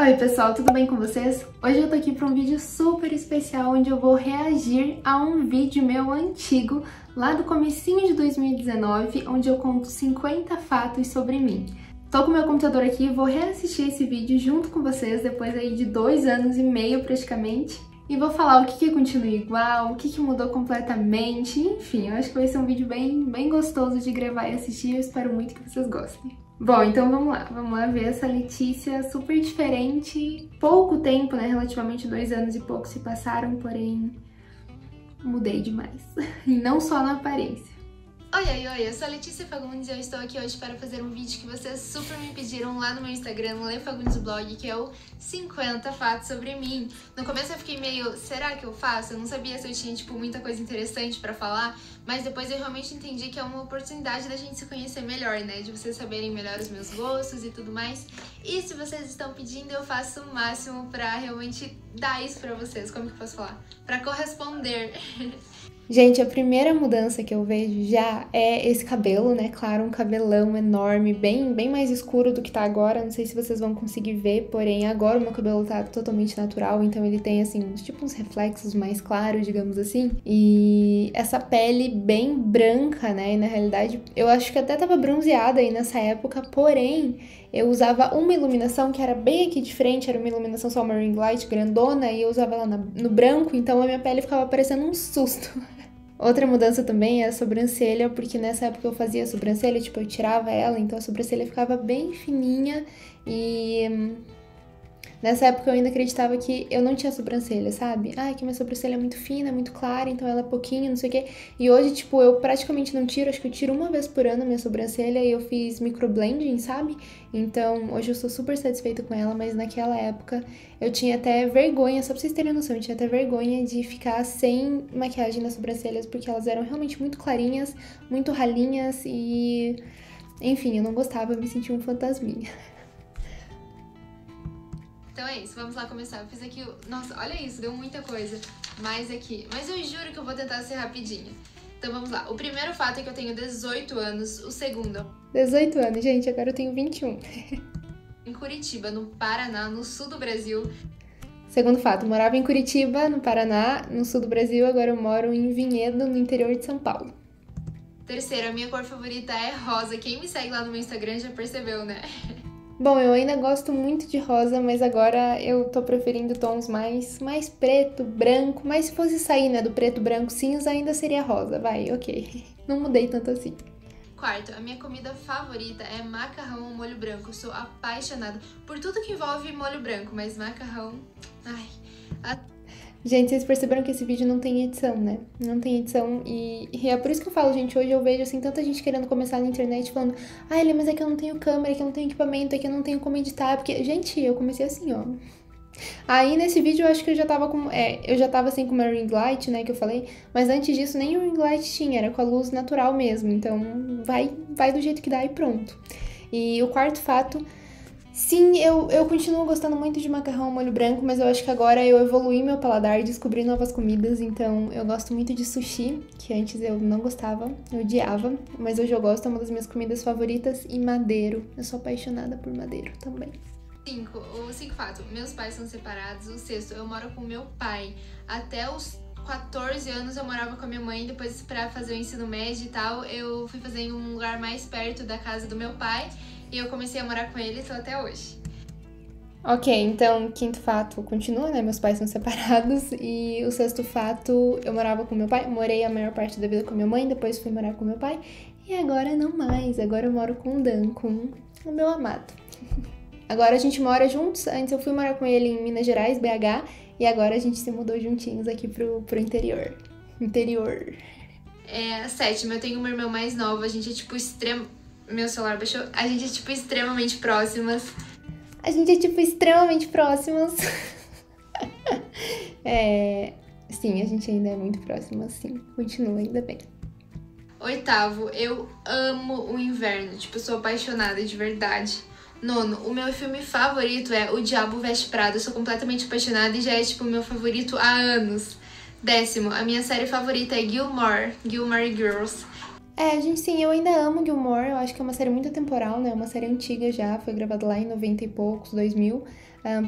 Oi pessoal, tudo bem com vocês? Hoje eu tô aqui para um vídeo super especial onde eu vou reagir a um vídeo meu antigo lá do comecinho de 2019, onde eu conto 50 fatos sobre mim. Tô com meu computador aqui e vou reassistir esse vídeo junto com vocês depois aí de 2 anos e meio praticamente. E vou falar o que continua igual, o que mudou completamente, enfim, eu acho que vai ser um vídeo bem gostoso de gravar e assistir, eu espero muito que vocês gostem. Bom, então vamos lá ver essa Letícia super diferente, pouco tempo, né, relativamente 2 anos e pouco se passaram, porém, mudei demais, e não só na aparência. Oi, eu sou a Letícia Fagundes e eu estou aqui hoje para fazer um vídeo que vocês super me pediram lá no meu Instagram, no Lê Fagundes Blog, que é o 50 fatos sobre mim. No começo eu fiquei meio, será que eu faço? Eu não sabia se eu tinha, tipo, muita coisa interessante pra falar, mas depois eu realmente entendi que é uma oportunidade da gente se conhecer melhor, né? De vocês saberem melhor os meus gostos e tudo mais. E se vocês estão pedindo, eu faço o máximo pra realmente dar isso pra vocês. Como que eu posso falar? Pra corresponder. Gente, a primeira mudança que eu vejo já é esse cabelo, né? Claro, um cabelão enorme, bem mais escuro do que tá agora. Não sei se vocês vão conseguir ver, porém agora o meu cabelo tá totalmente natural, então ele tem, assim, uns reflexos mais claros, digamos assim. E essa pele bem branca, né? E na realidade, eu acho que até tava bronzeada aí nessa época, porém eu usava uma iluminação que era bem aqui de frente, era uma iluminação só, uma ring light grandona, e eu usava ela no branco, então a minha pele ficava parecendo um susto. Outra mudança também é a sobrancelha, porque nessa época eu fazia a sobrancelha, tipo, eu tirava ela, então a sobrancelha ficava bem fininha e nessa época eu ainda acreditava que eu não tinha sobrancelha, sabe? Ai, que minha sobrancelha é muito fina, é muito clara, então ela é pouquinho, não sei o quê. E hoje, tipo, eu praticamente não tiro, acho que eu tiro uma vez por ano a minha sobrancelha e eu fiz microblending, sabe? Então, hoje eu sou super satisfeita com ela, mas naquela época eu tinha até vergonha, só pra vocês terem noção, eu tinha até vergonha de ficar sem maquiagem nas sobrancelhas, porque elas eram realmente muito clarinhas, muito ralinhas e... Enfim, eu não gostava, eu me sentia um fantasminha. Então é isso, vamos lá começar. Eu fiz aqui... Nossa, olha isso, deu muita coisa mais aqui. Mas eu juro que eu vou tentar ser rapidinho. Então vamos lá. O primeiro fato é que eu tenho 18 anos, o segundo... 18 anos, gente, agora eu tenho 21. Em Curitiba, no Paraná, no sul do Brasil. Segundo fato, eu morava em Curitiba, no Paraná, no sul do Brasil. Agora eu moro em Vinhedo, no interior de São Paulo. Terceiro, a minha cor favorita é rosa. Quem me segue lá no meu Instagram já percebeu, né? Bom, eu ainda gosto muito de rosa, mas agora eu tô preferindo tons mais preto, branco. Mas se fosse sair, né, do preto, branco, cinza, ainda seria rosa. Vai, ok. Não mudei tanto assim. Quarto, a minha comida favorita é macarrão ao molho branco. Eu sou apaixonada por tudo que envolve molho branco, mas macarrão... Ai... Gente, vocês perceberam que esse vídeo não tem edição, né? Não tem edição e é por isso que eu falo, gente, hoje eu vejo, assim, tanta gente querendo começar na internet falando ai, Lê, mas é que eu não tenho câmera, é que eu não tenho equipamento, é que eu não tenho como editar, porque, gente, eu comecei assim, ó. Aí, nesse vídeo, eu acho que eu já tava com... eu já tava, assim, com uma ring light, né, que eu falei, mas antes disso nem o ring light tinha, era com a luz natural mesmo, então vai do jeito que dá e pronto. E o quarto fato... Sim, eu continuo gostando muito de macarrão ao molho branco, mas eu acho que agora eu evoluí meu paladar e descobri novas comidas, então eu gosto muito de sushi, que antes eu não gostava, eu odiava, mas hoje eu gosto, é uma das minhas comidas favoritas, e madeiro, eu sou apaixonada por madeiro também. O 5 fato, meus pais são separados, o 6º, eu moro com meu pai, até os 14 anos eu morava com a minha mãe, depois pra fazer o ensino médio e tal, eu fui fazer em um lugar mais perto da casa do meu pai, e eu comecei a morar com ele e tô até hoje. Ok, então, quinto fato continua, né? Meus pais são separados. E o 6º fato, eu morava com meu pai. Morei a maior parte da vida com minha mãe, depois fui morar com meu pai. E agora não mais, agora eu moro com o Dan, com o meu amado. Agora a gente mora juntos. Antes eu fui morar com ele em Minas Gerais, BH. E agora a gente se mudou juntinhos aqui pro interior. Interior. É, 7º, eu tenho uma irmã mais nova. A gente é tipo extremo... Meu celular baixou. A gente é, tipo, extremamente próximas. É... Sim, a gente ainda é muito próxima, sim. Continua, ainda bem. 8º, eu amo o inverno. Tipo, sou apaixonada de verdade. 9º, o meu filme favorito é O Diabo Veste Prado. Eu sou completamente apaixonada e já é, tipo, o meu favorito há anos. 10º, a minha série favorita é Gilmore Girls. É, gente, sim, eu ainda amo Gilmore, eu acho que é uma série muito atemporal, né, uma série antiga já, foi gravada lá em 90 e poucos, 2000,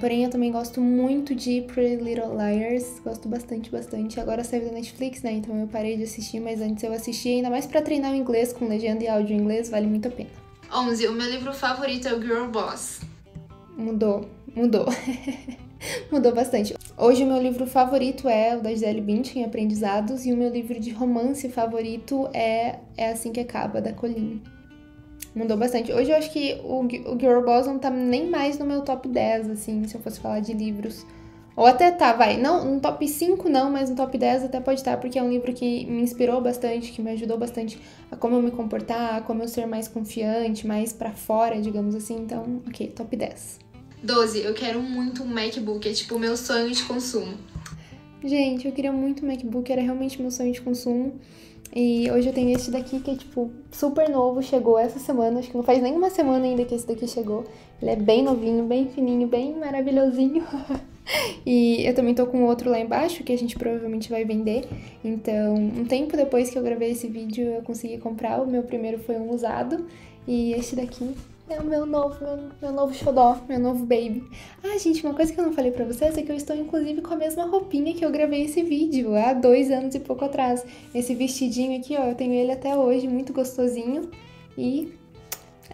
Porém, eu também gosto muito de Pretty Little Liars, gosto bastante. Agora saiu da Netflix, né, então eu parei de assistir, mas antes eu assisti, ainda mais pra treinar o inglês, com legenda e áudio em inglês, vale muito a pena. 11. O meu livro favorito é o Girl Boss. Mudou. Mudou bastante. Hoje o meu livro favorito é o da Gisele Bündchen, Aprendizados, e o meu livro de romance favorito é Assim Que Acaba, da Colina. Mudou bastante. Hoje eu acho que o Girl Boss não tá nem mais no meu top 10, assim, se eu fosse falar de livros. Ou até tá, vai. Não, no top 5 não, mas no top 10 até pode estar, porque é um livro que me inspirou bastante, que me ajudou bastante a como eu me comportar, a como eu ser mais confiante, mais pra fora, digamos assim. Então, ok, top 10. 12. Eu quero muito um MacBook, é tipo o meu sonho de consumo. Gente, eu queria muito um MacBook, era realmente meu sonho de consumo. E hoje eu tenho este daqui que é tipo super novo, chegou essa semana, acho que não faz nem uma semana ainda que esse daqui chegou. Ele é bem novinho, bem fininho, bem maravilhosinho. E eu também tô com outro lá embaixo que a gente provavelmente vai vender. Então, um tempo depois que eu gravei esse vídeo eu consegui comprar, o meu primeiro foi um usado. E este daqui é o meu novo xodó, meu novo baby. Ah, gente, uma coisa que eu não falei pra vocês é que eu estou, inclusive, com a mesma roupinha que eu gravei esse vídeo há 2 anos e pouco atrás. Esse vestidinho aqui, ó, eu tenho ele até hoje, muito gostosinho. E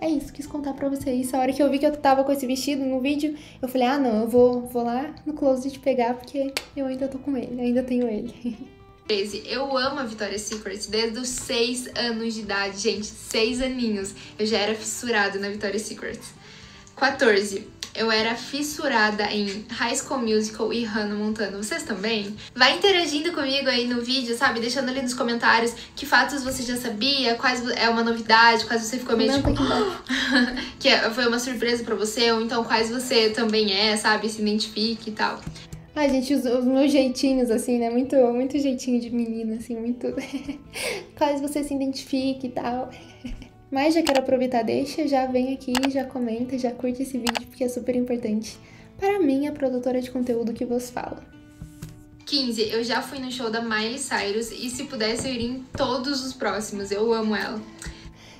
é isso, quis contar pra vocês. A hora que eu vi que eu tava com esse vestido no vídeo, eu falei, ah, não, eu vou lá no closet pegar, porque eu ainda tô com ele, ainda tenho ele. 13. Eu amo a Victoria's Secret desde os 6 anos de idade, gente, 6 aninhos. Eu já era fissurada na Victoria's Secret. 14. Eu era fissurada em High School Musical e Hannah Montana. Vocês também? Vai interagindo comigo aí no vídeo, sabe? Deixando ali nos comentários que fatos você já sabia, quais é uma novidade, quais você ficou meio tipo... que foi uma surpresa pra você, ou então quais você também é, sabe? Se identifique e tal. Ai, gente, os meus jeitinhos, assim, né? Muito jeitinho de menina, assim, muito... Quase você se identifique e tal. Mas já quero aproveitar, já vem aqui, já comenta, já curte esse vídeo, porque é super importante para mim, a produtora de conteúdo que vos fala. 15. Eu já fui no show da Miley Cyrus e, se pudesse, eu iria em todos os próximos. Eu amo ela.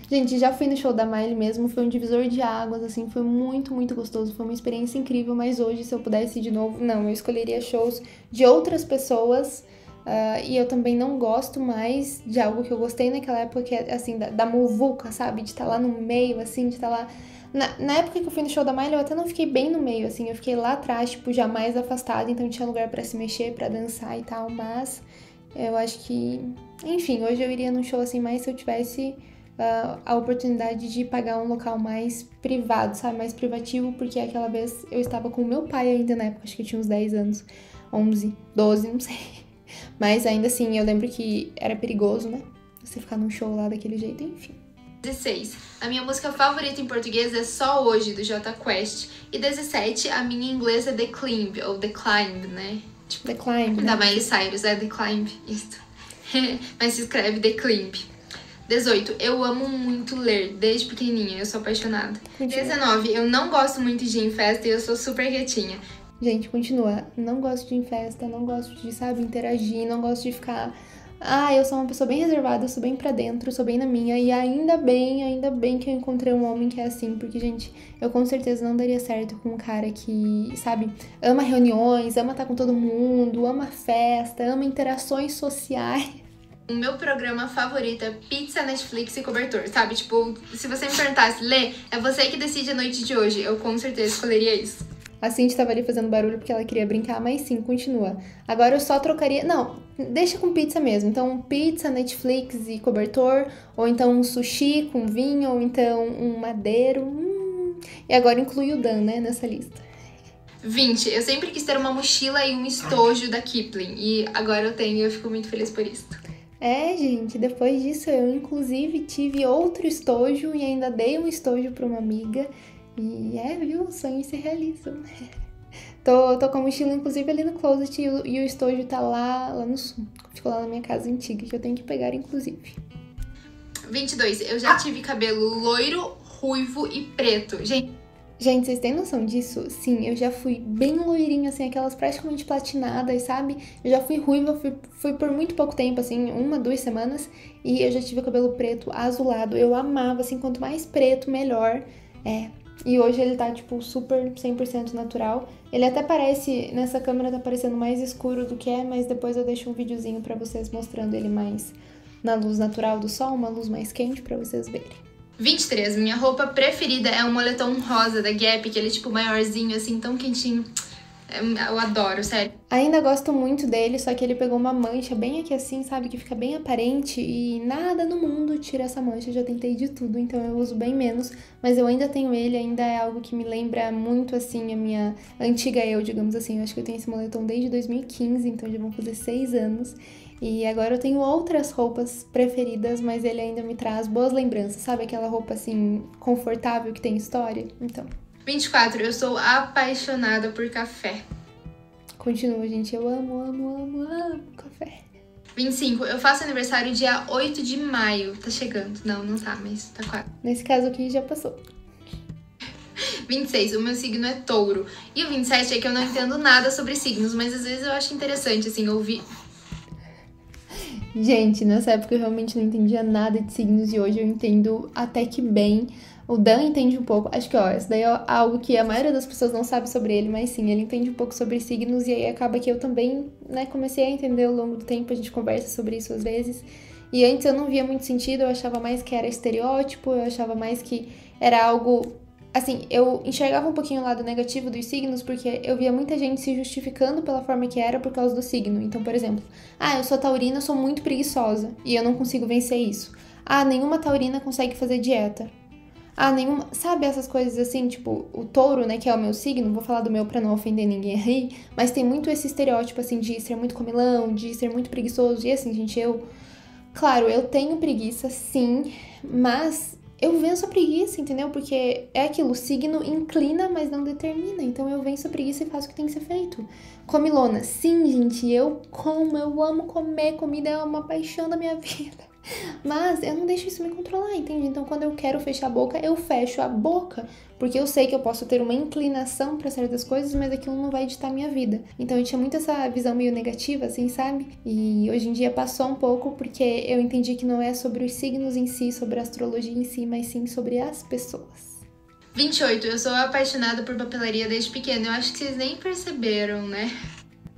Gente, já fui no show da Miley mesmo, foi um divisor de águas, assim, foi muito gostoso, foi uma experiência incrível, mas hoje, se eu pudesse ir de novo, não, eu escolheria shows de outras pessoas, e eu também não gosto mais de algo que eu gostei naquela época, que é, assim, da muvuca, sabe, de estar lá no meio, assim, de estar lá... Na época que eu fui no show da Miley, eu até não fiquei bem no meio, assim, eu fiquei lá atrás, tipo, já mais afastada, então tinha lugar pra se mexer, pra dançar e tal, mas eu acho que... Enfim, hoje eu iria num show, assim, mais se eu tivesse... a oportunidade de pagar um local mais privado, sabe, mais privativo, porque aquela vez eu estava com meu pai ainda na época, acho que eu tinha uns 10 anos, 11, 12, não sei, mas ainda assim eu lembro que era perigoso, né, você ficar num show lá daquele jeito, enfim. 16. A minha música favorita em português é Só Hoje, do Jota Quest, e 17, a minha em inglês é The Climb, ou The Climb, né, tipo, The Climb, da Miley Cyrus, é The Climb, isso, mas se escreve The Climb. 18. Eu amo muito ler, desde pequenininha, eu sou apaixonada. Continua. 19. Eu não gosto muito de ir em festa e eu sou super quietinha. Gente, continua. Não gosto de ir em festa, não gosto de, sabe, interagir, não gosto de ficar... Ah, eu sou uma pessoa bem reservada, eu sou bem pra dentro, eu sou bem na minha. E ainda bem que eu encontrei um homem que é assim. Porque, gente, eu com certeza não daria certo com um cara que, sabe, ama reuniões, ama estar com todo mundo, ama festa, ama interações sociais. O meu programa favorito é pizza, Netflix e cobertor, sabe? Tipo, se você me perguntasse, Lê, é você que decide a noite de hoje, eu com certeza escolheria isso. A Cindy tava ali fazendo barulho porque ela queria brincar, mas sim, continua. Agora eu só trocaria... Não, deixa com pizza mesmo. Então, pizza, Netflix e cobertor, ou então um sushi com vinho, ou então um madeiro. E agora inclui o Dan, né, nessa lista. 20. Eu sempre quis ter uma mochila e um estojo da Kipling, e agora eu tenho e eu fico muito feliz por isso. É, gente, depois disso eu, inclusive, tive outro estojo e ainda dei um estojo pra uma amiga. E é, viu? Sonhos se realizam. Tô com a mochila, inclusive, ali no closet e o estojo tá lá no sul. Ficou lá na minha casa antiga, que eu tenho que pegar, inclusive. 22. Eu já tive cabelo loiro, ruivo e preto. Gente, vocês têm noção disso? Sim, eu já fui bem loirinha, assim, aquelas praticamente platinadas, sabe? Eu já fui ruiva, fui por muito pouco tempo, assim, 1, 2 semanas, e eu já tive o cabelo preto azulado. Eu amava, assim, quanto mais preto, melhor. É, E hoje ele tá, tipo, super 100% natural. Ele até parece, nessa câmera tá parecendo mais escuro do que é, mas depois eu deixo um videozinho pra vocês mostrando ele mais na luz natural do sol, uma luz mais quente pra vocês verem. 23, minha roupa preferida é um moletom rosa da Gap, que ele é tipo maiorzinho, assim, tão quentinho. Eu adoro, sério. Ainda gosto muito dele, só que ele pegou uma mancha bem aqui assim, sabe? Que fica bem aparente e nada no mundo tira essa mancha. Eu já tentei de tudo, então eu uso bem menos. Mas eu ainda tenho ele, ainda é algo que me lembra muito, assim, a minha antiga eu, digamos assim. Eu acho que eu tenho esse moletom desde 2015, então já vão fazer 6 anos. E agora eu tenho outras roupas preferidas, mas ele ainda me traz boas lembranças, sabe? Aquela roupa, assim, confortável, que tem história, então... 24, eu sou apaixonada por café. Continua, gente. Eu amo, amo, amo, amo café. 25, eu faço aniversário dia 8 de maio. Tá chegando. Não, não tá, mas tá quase. Nesse caso aqui já passou. 26, o meu signo é touro. E o 27 é que eu não entendo nada sobre signos, mas às vezes eu acho interessante, assim, ouvir... Gente, nessa época eu realmente não entendia nada de signos e hoje eu entendo até que bem. O Dan entende um pouco, acho que ó, isso daí é algo que a maioria das pessoas não sabe sobre ele, mas sim, ele entende um pouco sobre signos e aí acaba que eu também, né, comecei a entender ao longo do tempo, a gente conversa sobre isso às vezes. E antes eu não via muito sentido, eu achava mais que era estereótipo, eu achava mais que era algo... Assim, eu enxergava um pouquinho o lado negativo dos signos, porque eu via muita gente se justificando pela forma que era por causa do signo. Então, por exemplo, ah, eu sou taurina, eu sou muito preguiçosa e eu não consigo vencer isso. Ah, nenhuma taurina consegue fazer dieta. Ah, nenhuma... Sabe essas coisas assim, tipo, o touro, né, que é o meu signo, vou falar do meu pra não ofender ninguém aí, mas tem muito esse estereótipo, assim, de ser muito comilão, de ser muito preguiçoso, e assim, gente, eu... Claro, eu tenho preguiça, sim, mas... Eu venço a preguiça, entendeu? Porque é aquilo, o signo inclina, mas não determina. Então eu venço a preguiça e faço o que tem que ser feito. Comilona. Sim, gente, eu como, eu amo comer. Comida é uma paixão da minha vida. Mas eu não deixo isso me controlar, entende? Então quando eu quero fechar a boca, eu fecho a boca. Porque eu sei que eu posso ter uma inclinação pra certas coisas, mas aquilo não vai ditar minha vida. Então eu tinha muito essa visão meio negativa, assim, sabe? E hoje em dia passou um pouco, porque eu entendi que não é sobre os signos em si, sobre a astrologia em si, mas sim sobre as pessoas. 28, eu sou apaixonada por papelaria desde pequena. Eu acho que vocês nem perceberam, né?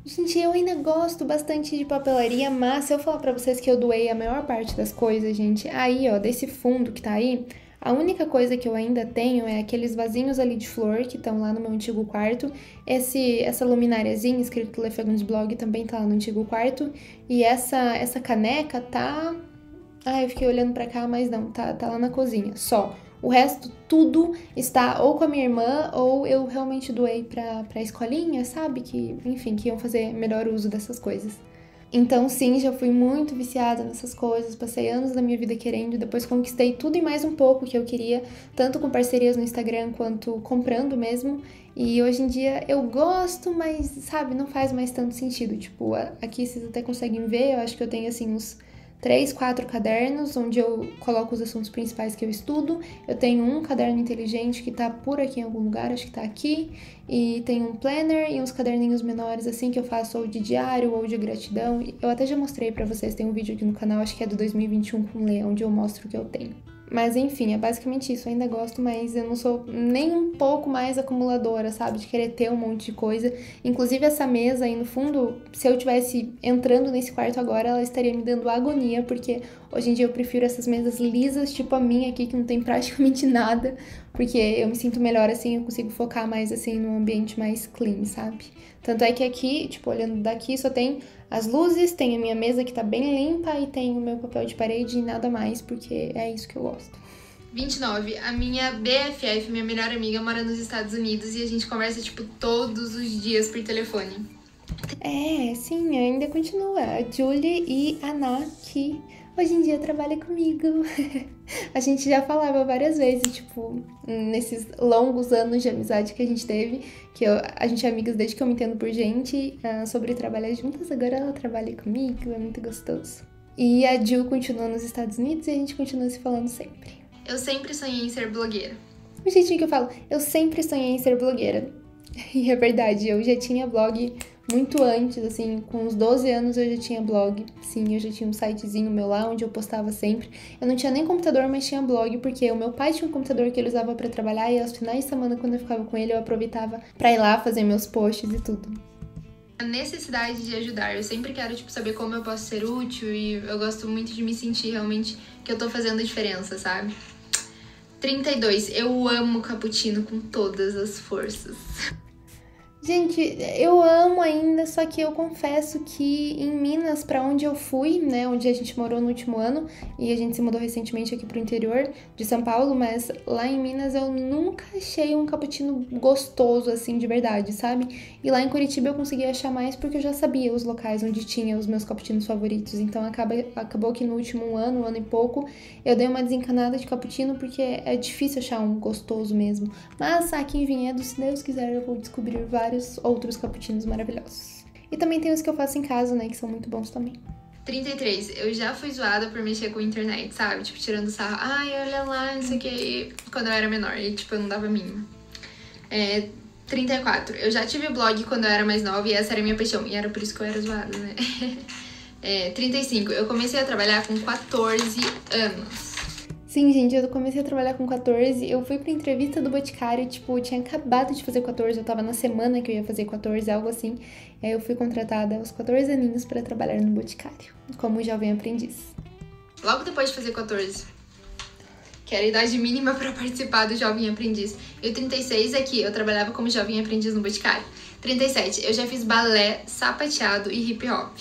Gente, eu ainda gosto bastante de papelaria, mas se eu falar pra vocês que eu doei a maior parte das coisas, gente, aí, ó, desse fundo que tá aí... A única coisa que eu ainda tenho é aqueles vasinhos ali de flor que estão lá no meu antigo quarto. Essa lumináriazinha escrito Lê Fagundes Blog também tá lá no antigo quarto. E essa caneca tá... Ah, eu fiquei olhando pra cá, mas não, tá lá na cozinha, só. O resto, tudo está ou com a minha irmã ou eu realmente doei pra escolinha, sabe? Que, enfim, que iam fazer melhor uso dessas coisas. Então sim, já fui muito viciada nessas coisas, passei anos da minha vida querendo, depois conquistei tudo e mais um pouco que eu queria, tanto com parcerias no Instagram quanto comprando mesmo, e hoje em dia eu gosto, mas sabe, não faz mais tanto sentido, tipo, aqui vocês até conseguem ver, eu acho que eu tenho assim uns 3, 4 cadernos, onde eu coloco os assuntos principais que eu estudo. Eu tenho um caderno inteligente que tá por aqui em algum lugar, acho que tá aqui. E tem um planner e uns caderninhos menores, assim, que eu faço ou de diário ou de gratidão. Eu até já mostrei pra vocês, tem um vídeo aqui no canal, acho que é do 2021 com Lê, onde eu mostro o que eu tenho. Mas enfim, é basicamente isso, eu ainda gosto, mas eu não sou nem um pouco mais acumuladora, sabe, de querer ter um monte de coisa. Inclusive essa mesa aí no fundo, se eu tivesse entrando nesse quarto agora, ela estaria me dando agonia, porque hoje em dia eu prefiro essas mesas lisas, tipo a minha aqui, que não tem praticamente nada, porque eu me sinto melhor assim, eu consigo focar mais assim num ambiente mais clean, sabe? Tanto é que aqui, tipo, olhando daqui, só tem as luzes, tem a minha mesa que tá bem limpa e tem o meu papel de parede e nada mais, porque é isso que eu gosto. 29. A minha BFF, minha melhor amiga, mora nos Estados Unidos e a gente conversa, tipo, todos os dias por telefone. É, sim, ainda continua. A Julie e a Ná, que hoje em dia trabalha comigo. A gente já falava várias vezes, tipo, nesses longos anos de amizade que a gente teve, que a gente é amigas desde que eu me entendo por gente, sobre trabalhar juntas, agora ela trabalha comigo, é muito gostoso. E a Jill continua nos Estados Unidos e a gente continua se falando sempre. Eu sempre sonhei em ser blogueira. O jeitinho que eu falo, eu sempre sonhei em ser blogueira. E é verdade, eu já tinha blog muito antes, assim, com uns 12 anos eu já tinha blog, sim, eu já tinha um sitezinho meu lá, onde eu postava sempre. Eu não tinha nem computador, mas tinha blog, porque o meu pai tinha um computador que ele usava pra trabalhar e aos finais de semana, quando eu ficava com ele, eu aproveitava pra ir lá fazer meus posts e tudo. A necessidade de ajudar, eu sempre quero, tipo, saber como eu posso ser útil e eu gosto muito de me sentir realmente que eu tô fazendo a diferença, sabe? 32, eu amo cappuccino com todas as forças. Gente, eu amo ainda, só que eu confesso que em Minas, pra onde eu fui, né, onde a gente morou no último ano, e a gente se mudou recentemente aqui pro interior de São Paulo, mas lá em Minas eu nunca achei um cappuccino gostoso, assim, de verdade, sabe? E lá em Curitiba eu consegui achar mais porque eu já sabia os locais onde tinha os meus cappuccinos favoritos, então acabou que no último ano, um ano e pouco, eu dei uma desencanada de cappuccino porque é difícil achar um gostoso mesmo. Mas aqui em Vinhedo, se Deus quiser, eu vou descobrir vários outros cappuccinos maravilhosos. E também tem os que eu faço em casa, né, que são muito bons também. 33, eu já fui zoada por mexer com a internet, sabe? Tipo, tirando sarro, ai, olha lá, não sei o que, quando eu era menor, e tipo, eu não dava mínima. 34, eu já tive blog quando eu era mais nova e essa era a minha paixão, e era por isso que eu era zoada, né? 35, eu comecei a trabalhar com 14 anos. Sim, gente, eu comecei a trabalhar com 14, eu fui pra entrevista do Boticário, tipo, eu tinha acabado de fazer 14, eu tava na semana que eu ia fazer 14, algo assim, e aí eu fui contratada aos 14 aninhos pra trabalhar no Boticário, como jovem aprendiz. Logo depois de fazer 14, que era a idade mínima pra participar do Jovem Aprendiz, e o 36 aqui, eu trabalhava como jovem aprendiz no Boticário. 37, eu já fiz balé, sapateado e hip hop.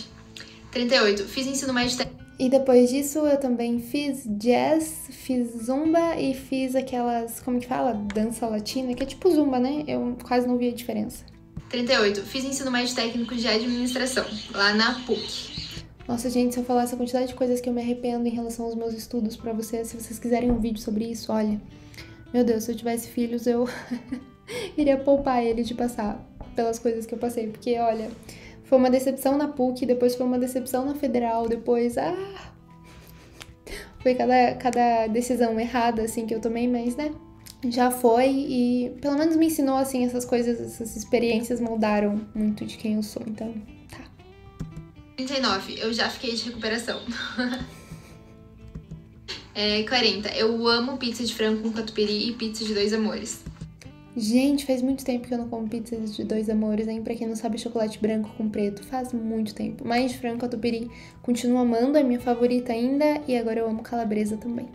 38, fiz ensino médio técnico. E depois disso eu também fiz jazz, fiz zumba e fiz aquelas, como que fala? Dança latina, que é tipo zumba, né? Eu quase não vi a diferença. 38. Fiz ensino médio técnico de administração, lá na PUC. Nossa, gente, se eu falar essa quantidade de coisas que eu me arrependo em relação aos meus estudos pra vocês, se vocês quiserem um vídeo sobre isso, olha. Meu Deus, se eu tivesse filhos, eu iria poupar eles de passar pelas coisas que eu passei, porque, olha... Foi uma decepção na PUC, depois foi uma decepção na Federal, depois... Ah! Foi cada decisão errada, assim, que eu tomei, mas, né? Já foi e pelo menos me ensinou, assim, essas coisas, essas experiências moldaram muito de quem eu sou, então, tá. 39, eu já fiquei de recuperação. 40, eu amo pizza de frango com catupiry e pizza de dois amores. Gente, faz muito tempo que eu não como pizzas de dois amores, hein? Pra quem não sabe, chocolate branco com preto, faz muito tempo. Mas de frango catupiry, continuo amando, é minha favorita ainda, e agora eu amo calabresa também.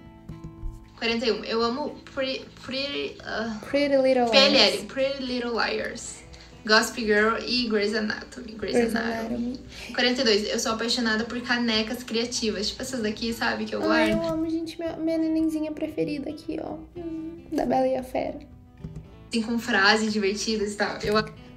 41, eu amo Pretty Little Liars, Gossip Girl e Grey's Anatomy. 42, eu sou apaixonada por canecas criativas, tipo essas daqui, sabe, que eu guardo. Eu amo, gente, minha nenenzinha preferida aqui, ó, da Bela e a Fera. Com frases divertidas e tal.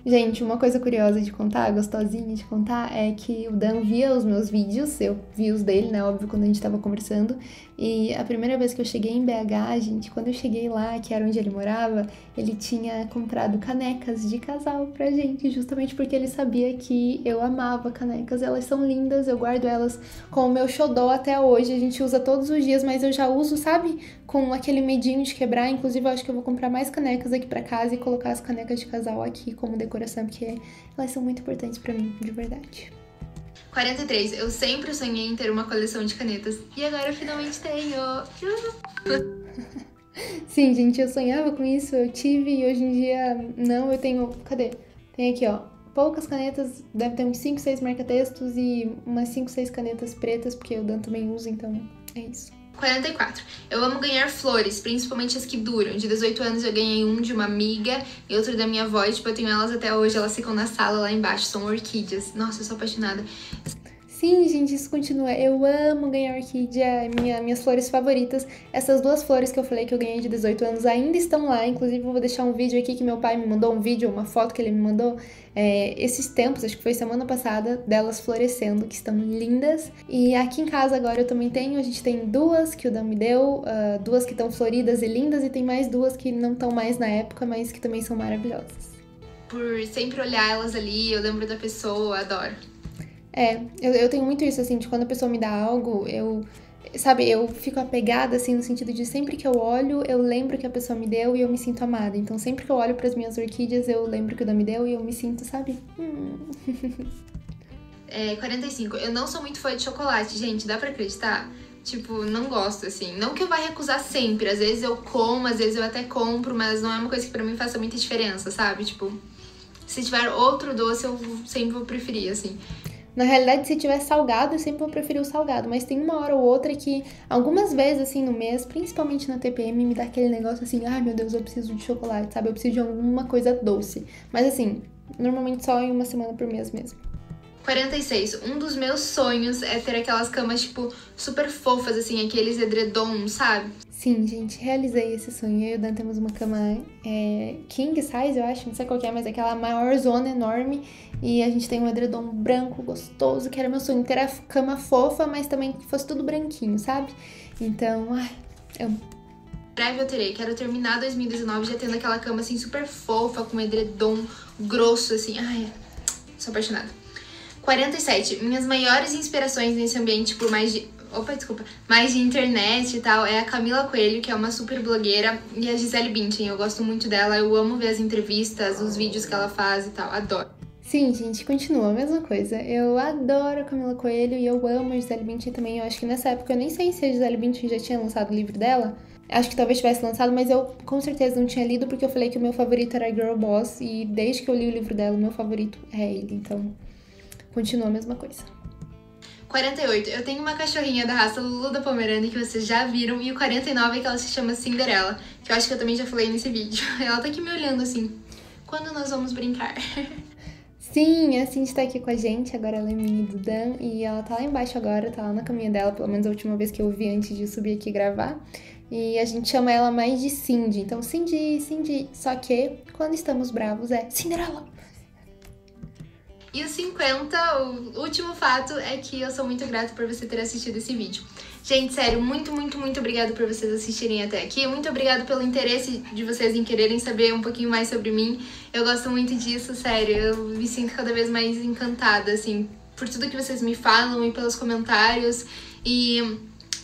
Gente, uma coisa curiosa de contar, gostosinha de contar, é que o Dan via os meus vídeos, eu vi os dele, né, óbvio, quando a gente tava conversando, e a primeira vez que eu cheguei em BH, gente, quando eu cheguei lá, que era onde ele morava, ele tinha comprado canecas de casal pra gente, justamente porque ele sabia que eu amava canecas, elas são lindas, eu guardo elas com o meu xodó até hoje, a gente usa todos os dias, mas eu já uso, sabe, com aquele medinho de quebrar, inclusive eu acho que eu vou comprar mais canecas aqui pra casa e colocar as canecas de casal aqui como decoração, porque elas são muito importantes pra mim, de verdade. 43, eu sempre sonhei em ter uma coleção de canetas e agora eu finalmente tenho. Sim, gente, eu sonhava com isso, eu tive e hoje em dia não, eu tenho, cadê? Tem aqui, ó, poucas canetas, deve ter uns 5, 6 marca-textos e umas 5, 6 canetas pretas, porque o Dan também usa, então é isso. 44. Eu amo ganhar flores, principalmente as que duram. De 18 anos eu ganhei um de uma amiga e outro da minha avó. E, tipo, eu tenho elas até hoje, elas ficam na sala lá embaixo, são orquídeas. Nossa, eu sou apaixonada. Sim, gente, isso continua. Eu amo ganhar orquídea, minhas flores favoritas. Essas duas flores que eu falei que eu ganhei de 18 anos ainda estão lá. Inclusive, eu vou deixar um vídeo aqui que meu pai me mandou, um vídeo, uma foto que ele me mandou esses tempos, acho que foi semana passada, delas florescendo, que estão lindas. E aqui em casa agora eu também tenho, a gente tem duas que o Dan me deu, duas que estão floridas e lindas, e tem mais duas que não estão mais na época, mas que também são maravilhosas. Por sempre olhar elas ali, eu lembro da pessoa, adoro. Eu tenho muito isso, assim, de quando a pessoa me dá algo, eu sabe, eu fico apegada, assim, no sentido de sempre que eu olho, eu lembro que a pessoa me deu e eu me sinto amada. Então, sempre que eu olho para as minhas orquídeas, eu lembro que o Dan me deu e eu me sinto, sabe? É, 45. Eu não sou muito fã de chocolate, gente, dá pra acreditar? Tipo, não gosto, assim. Não que eu vá recusar sempre. Às vezes eu como, às vezes eu até compro, mas não é uma coisa que pra mim faça muita diferença, sabe? Tipo, se tiver outro doce, eu sempre vou preferir, assim. Na realidade, se tiver salgado, eu sempre vou preferir o salgado. Mas tem uma hora ou outra que, algumas vezes, assim, no mês, principalmente na TPM, me dá aquele negócio assim, ai, meu Deus, eu preciso de chocolate, sabe? Eu preciso de alguma coisa doce. Mas, assim, normalmente só em uma semana por mês mesmo. 46. Um dos meus sonhos é ter aquelas camas, tipo, super fofas, assim, aqueles edredons, sabe? Sim, gente, realizei esse sonho. Eu e o Dan temos uma cama king size, eu acho, não sei qual que é, mas aquela maior zona enorme. E a gente tem um edredom branco, gostoso, que era meu sonho. Ter a cama fofa, mas também que fosse tudo branquinho, sabe? Então, ai, amo. Breve eu terei. Quero terminar 2019 já tendo aquela cama, assim, super fofa, com um edredom grosso, assim. Ai, sou apaixonada. 47. Minhas maiores inspirações nesse ambiente, por mais de... Opa, desculpa. Mais de internet e tal, é a Camila Coelho, que é uma super blogueira, e a Gisele Bündchen. Eu gosto muito dela, eu amo ver as entrevistas, os vídeos que ela faz e tal, adoro. Sim, gente, continua a mesma coisa. Eu adoro a Camila Coelho e eu amo a Gisele Bündchen também. Eu acho que nessa época eu nem sei se a Gisele Bündchen já tinha lançado o livro dela. Acho que talvez tivesse lançado, mas eu com certeza não tinha lido, porque eu falei que o meu favorito era Girl Boss, e desde que eu li o livro dela, o meu favorito é ele, então... Continua a mesma coisa. 48. Eu tenho uma cachorrinha da raça Lulu da Pomerânia que vocês já viram. E o 49 é que ela se chama Cinderela, que eu acho que eu também já falei nesse vídeo. Ela tá aqui me olhando assim. Quando nós vamos brincar? Sim, a Cindy tá aqui com a gente. Agora ela é mini do Dan. E ela tá lá embaixo agora, tá lá na caminha dela. Pelo menos a última vez que eu vi antes de subir aqui gravar. E a gente chama ela mais de Cindy. Então, Cindy, Cindy. Só que quando estamos bravos é Cinderela. E o 50, o último fato, é que eu sou muito grata por você ter assistido esse vídeo. Gente, sério, muito obrigada por vocês assistirem até aqui. Muito obrigada pelo interesse de vocês em quererem saber um pouquinho mais sobre mim. Eu gosto muito disso, sério. Eu me sinto cada vez mais encantada, assim, por tudo que vocês me falam e pelos comentários. E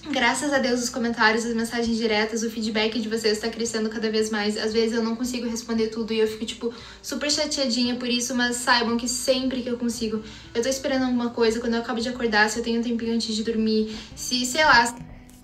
graças a Deus os comentários, as mensagens diretas, o feedback de vocês tá crescendo cada vez mais. Às vezes eu não consigo responder tudo e eu fico, tipo, super chateadinha por isso, mas saibam que sempre que eu consigo. Eu tô esperando alguma coisa, quando eu acabo de acordar, se eu tenho um tempinho antes de dormir, se, sei lá...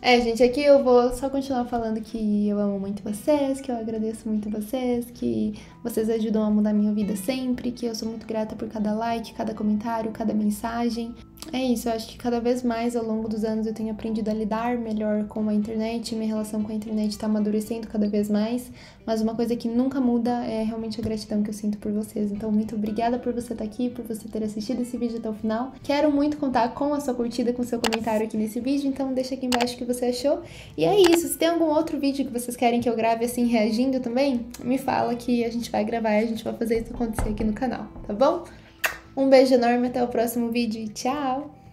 É, gente, aqui eu vou só continuar falando que eu amo muito vocês, que eu agradeço muito vocês, que vocês ajudam a mudar minha vida sempre, que eu sou muito grata por cada like, cada comentário, cada mensagem. É isso, eu acho que cada vez mais ao longo dos anos eu tenho aprendido a lidar melhor com a internet, minha relação com a internet tá amadurecendo cada vez mais, mas uma coisa que nunca muda é realmente a gratidão que eu sinto por vocês. Então, muito obrigada por você estar aqui, por você ter assistido esse vídeo até o final. Quero muito contar com a sua curtida, com o seu comentário aqui nesse vídeo, então deixa aqui embaixo o que você achou. E é isso, se tem algum outro vídeo que vocês querem que eu grave assim, reagindo também, me fala que a gente vai gravar e a gente vai fazer isso acontecer aqui no canal, tá bom? Um beijo enorme, até o próximo vídeo e tchau!